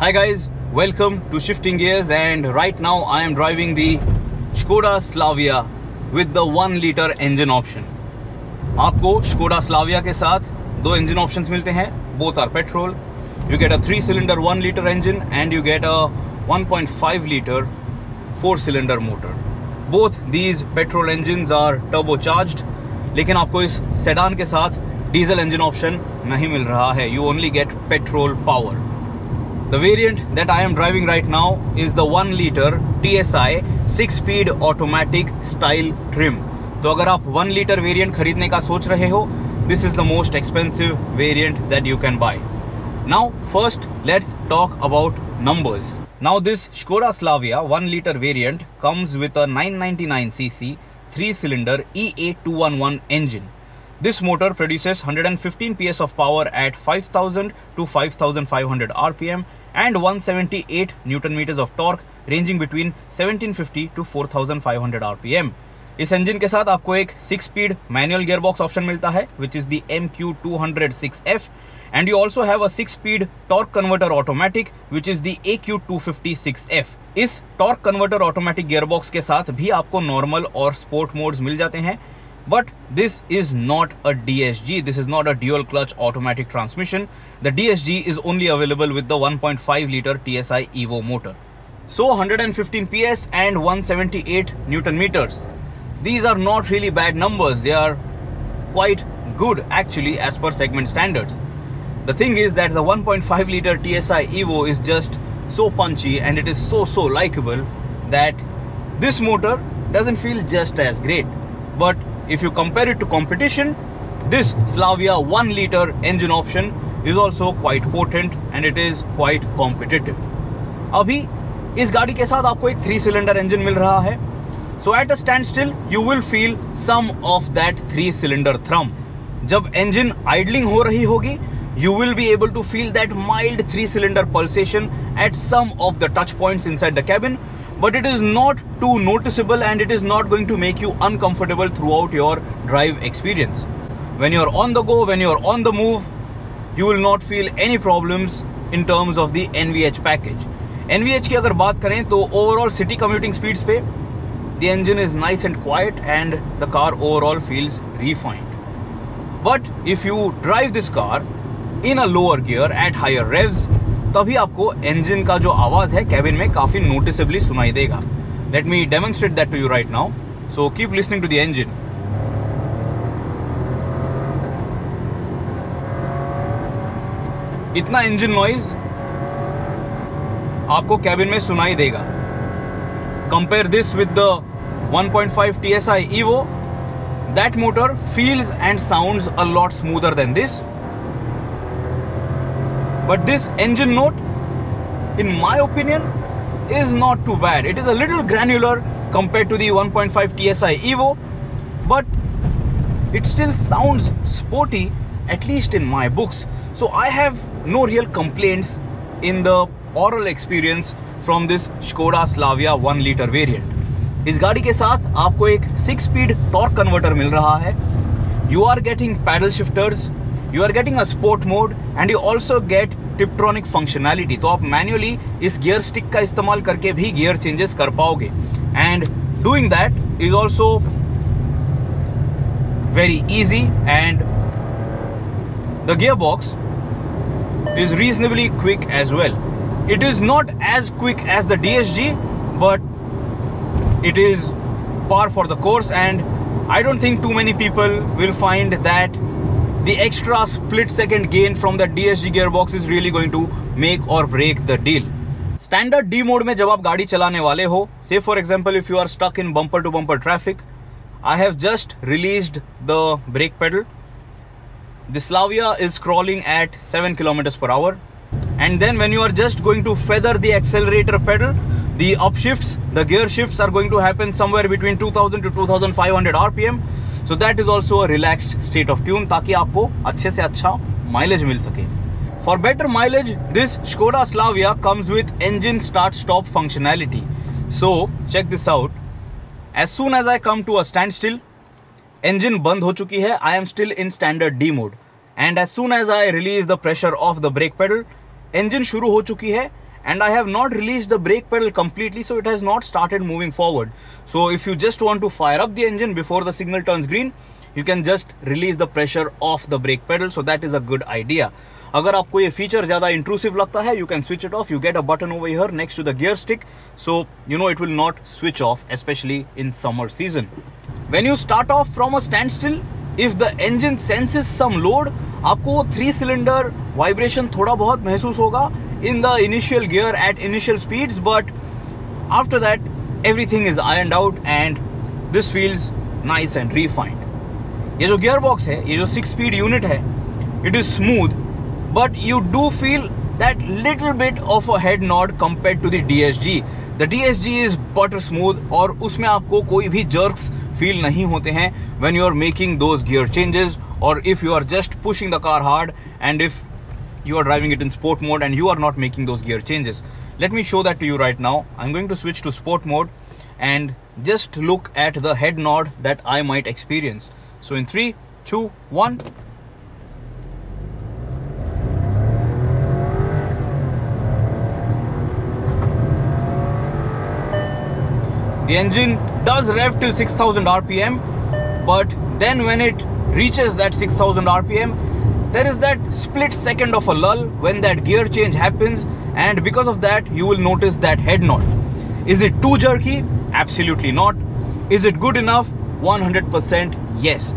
Hi guys, welcome to Shifting Gears, and right now I am driving the Škoda Slavia with the 1 liter engine option. आपको Škoda Slavia के साथ दो engine options मिलते हैं, both are petrol. You get a 3-cylinder 1 liter engine and you get a 1.5 liter 4-cylinder motor. Both these petrol engines are turbocharged, लेकिन आपको इस sedan के साथ diesel engine option नहीं मिल रहा है. You only get petrol power. The variant that I am driving right now is the 1 liter TSI 6-speed automatic style trim. तो अगर आप 1 liter variant खरीदने का सोच रहे हो, this is the most expensive variant that you can buy. Now first let's talk about numbers. Now this Škoda Slavia 1 liter variant comes with a 999cc 3-cylinder EA211 engine. This motor produces 115 PS of power at 5000 to 5500 RPM and 178 Nm of torque ranging between 1750 to 4500 RPM. इस engine के साथ आपको एक 6-speed manual gearbox option मिलता है, which is the MQ206F, and you also have a 6-speed torque converter automatic, which is the AQ256F. इस torque converter automatic gearbox के साथ भी आपको normal और sport modes मिल जाते हैं. But this is not a DSG. This is not a dual clutch automatic transmission. The DSG is only available with the 1.5 liter TSI EVO motor. So 115 PS and 178 Newton meters. These are not really bad numbers. They are quite good actually as per segment standards. The thing is that the 1.5 liter TSI EVO is just so punchy and it is so likable that this motor doesn't feel just as great. But if you compare it to competition, this Slavia 1 liter engine option is also quite potent and it is quite competitive. Abhi is gaadi ke sath aapko ek 3-cylinder engine mil raha hai. So at a standstill, you will feel some of that 3-cylinder thrum. Jab engine idling ho rahi hogi, you will be able to feel that mild 3-cylinder pulsation at some of the touch points inside the cabin. But it is not too noticeable and it is not going to make you uncomfortable throughout your drive experience. When you're on the go, when you're on the move, you will not feel any problems in terms of the NVH package. NVH की अगर बात करें तो overall city commuting speeds पे, the engine is nice and quiet and the car overall feels refined. But if you drive this car in a lower gear at higher revs, तभी आपको engine का जो आवाज है cabin में काफी noticeably सुनाई देगा. Let me demonstrate that to you right now. So keep listening to the engine. इतना engine noise आपको cabin में सुनाई देगा. Compare this with the 1.5 TSI Evo. That motor feels and sounds a lot smoother than this. But this engine note, in my opinion, is not too bad. It is a little granular compared to the 1.5 TSI Evo, but it still sounds sporty, at least in my books. So I have no real complaints in the oral experience from this Škoda Slavia 1 liter variant. इस गाड़ी के साथ आपको एक 6-speed torque converter मिल रहा है. You are getting paddle shifters. You are getting a sport mode and you also get Tiptronic functionality. तो आप manually इस gear stick का इस्तेमाल करके भी gear changes कर पाओगे. And doing that is also very easy and the gearbox is reasonably quick as well. It is not as quick as the DSG, but it is par for the course and I don't think too many people will find that the extra split-second gain from the DSG gearbox is really going to make or break the deal. Standard D mode में जब आप गाड़ी चलाने वाले हो, say for example if you are stuck in bumper-to-bumper traffic, I have just released the brake pedal. The Slavia is crawling at 7 km/h, and then when you are just going to feather the accelerator pedal, the upshifts, the gear shifts are going to happen somewhere between 2000 to 2500 RPM. So that is also a relaxed state of tune ताकि आपको अच्छे से अच्छा mileage मिल सके. For better mileage, this Škoda Slavia comes with engine start-stop functionality. So check this out. As soon as I come to a standstill, engine बंद हो चुकी है. I am still in standard D mode. And as soon as I release the pressure of the brake pedal, engine शुरू हो चुकी है and I have not released the brake pedal completely, so it has not started moving forward. So if you just want to fire up the engine before the signal turns green, you can just release the pressure off the brake pedal. So that is a good idea. Agar aapko ye feature zyada intrusive lagta hai, you can switch it off. You get a button over here next to the gear stick, so you know it will not switch off, especially in summer season. When you start off from a standstill, if the engine senses some load, आपको three cylinder vibration थोड़ा बहुत महसूस होगा in the initial gear at initial speeds, but after that everything is ironed out and this feels nice and refined. ये जो gear box है, ये जो 6 स्पीड यूनिट है, it is smooth, but you do feel that little bit of a head nod compared to the DSG. The DSG is butter smooth और उसमें आपको कोई भी jerks feel नहीं होते हैं when you are making those gear changes or if you are just pushing the car hard and if you are driving it in sport mode and you are not making those gear changes. Let me show that to you right now. I'm going to switch to sport mode and just look at the head nod that I might experience. So in 3, 2, 1. The engine does rev till 6000 RPM, but then when it reaches that 6000 RPM, there is that split second of a lull when that gear change happens, and because of that, you will notice that head nod. Is it too jerky? Absolutely not. Is it good enough? 100% yes.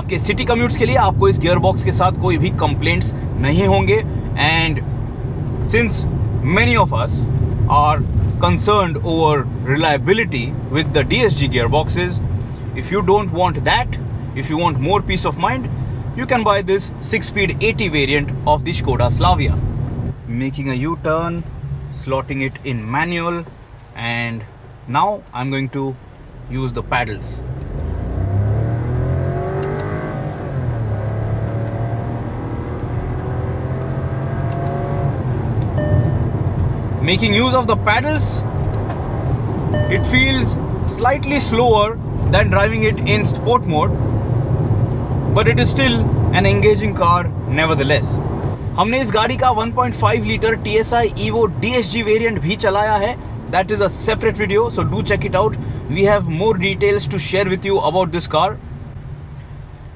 आपके city commutes के लिए आपको इस gearbox के साथ कोई भी complaints नहीं होंगे, and since many of us are concerned over reliability with the DSG gearboxes, if you don't want that, if you want more peace of mind, you can buy this 6-speed 80 variant of the Škoda Slavia. Making a U-turn, slotting it in manual, and now I'm going to use the paddles. Making use of the paddles, it feels slightly slower than driving it in sport mode, but it is still an engaging car nevertheless. हमने इस गाड़ी का 1.5 litre TSI EVO DSG variant भी चलाया है. That is a separate video, so do check it out. We have more details to share with you about this car.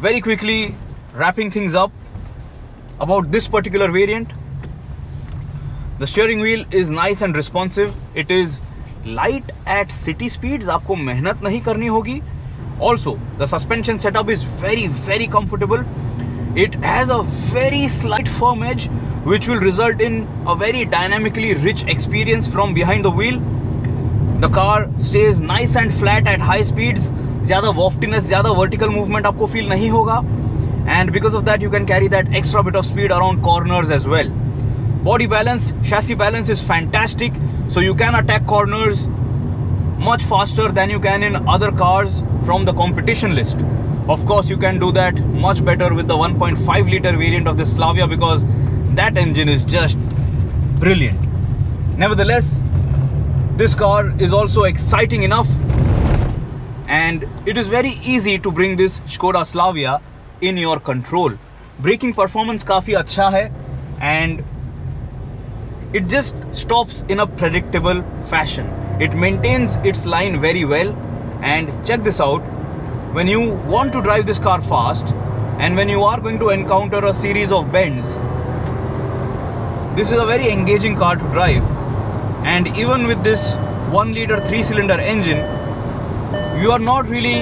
Very quickly wrapping things up about this particular variant. The steering wheel is nice and responsive. It is light at city speeds. आपको मेहनत नहीं करनी होगी. Also, the suspension setup is very comfortable. It has a very slight firm edge, which will result in a very dynamically rich experience from behind the wheel. The car stays nice and flat at high speeds. ज़्यादा waftiness, ज़्यादा vertical movement आपको feel नहीं होगा. And because of that, you can carry that extra bit of speed around corners as well. Body balance, chassis balance is fantastic, so you can attack corners much faster than you can in other cars from the competition list. Of course, you can do that much better with the 1.5 liter variant of the Slavia, because that engine is just brilliant. Nevertheless, this car is also exciting enough, and it is very easy to bring this Škoda Slavia in your control. Braking performance काफी अच्छा है, and it just stops in a predictable fashion. It maintains its line very well, and check this out. When you want to drive this car fast and when you are going to encounter a series of bends, this is a very engaging car to drive. And even with this 1-liter 3-cylinder engine, you are not really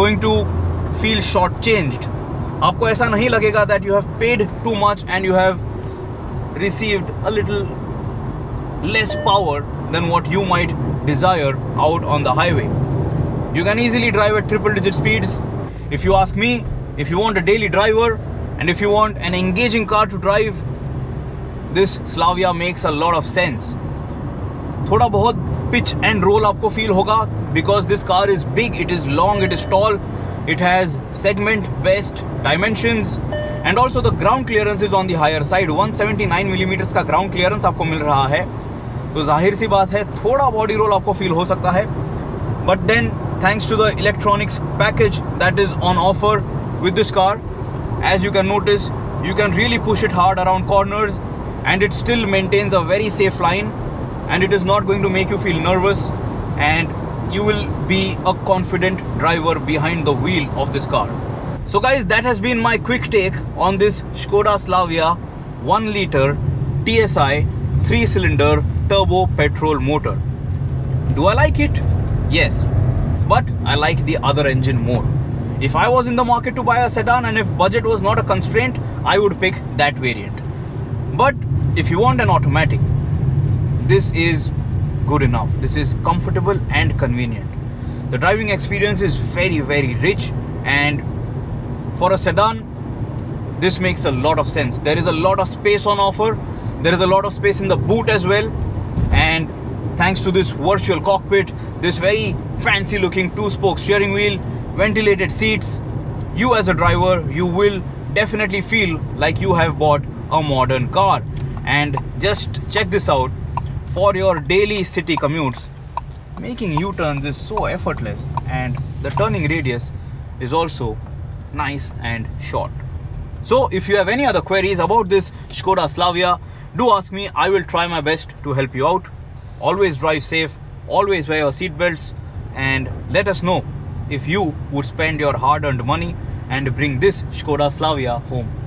going to feel shortchanged. आपको ऐसा नहीं लगेगा that you have paid too much and you have received a little less power than what you might desire out on the highway. You can easily drive at triple-digit speeds. If you ask me, if you want a daily driver and if you want an engaging car to drive, this Slavia makes a lot of sense. Thoda bahut pitch and roll aapko feel hoga, because this car is big, it is long, it is tall, it has segment-based dimensions, and also the ground clearance is on the higher side. 179 millimeters का ground clearance आपको मिल रहा है, तो जाहिर सी बात है थोड़ा body roll आपको फील हो सकता है, but then thanks to the electronics package that is on offer with this car, as you can notice, you can really push it hard around corners and it still maintains a very safe line. and it is not going to make you feel nervous, and you will be a confident driver behind the wheel of this car. So guys, that has been my quick take on this Škoda Slavia 1 liter TSI 3-cylinder turbo petrol motor. Do I like it? Yes, but I like the other engine more. If I was in the market to buy a sedan and if budget was not a constraint, I would pick that variant. But if you want an automatic, this is good enough. This is comfortable and convenient. The driving experience is very, very rich, and for a sedan, this makes a lot of sense. There is a lot of space on offer. There is a lot of space in the boot as well. And thanks to this virtual cockpit, this very fancy looking two-spoke steering wheel, ventilated seats, you as a driver, you will definitely feel like you have bought a modern car. And just check this out. For your daily city commutes, making U-turns is so effortless, and the turning radius is also nice and short. So if you have any other queries about this Škoda Slavia, do ask me. I will try my best to help you out. Always drive safe, always wear your seat belts, and let us know if you would spend your hard-earned money and bring this Škoda Slavia home.